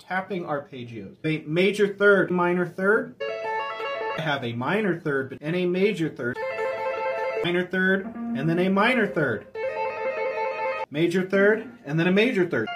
tapping arpeggios. A major third, minor third. I have a minor third and a major third. Minor third and then a minor third. Major third and then a major third.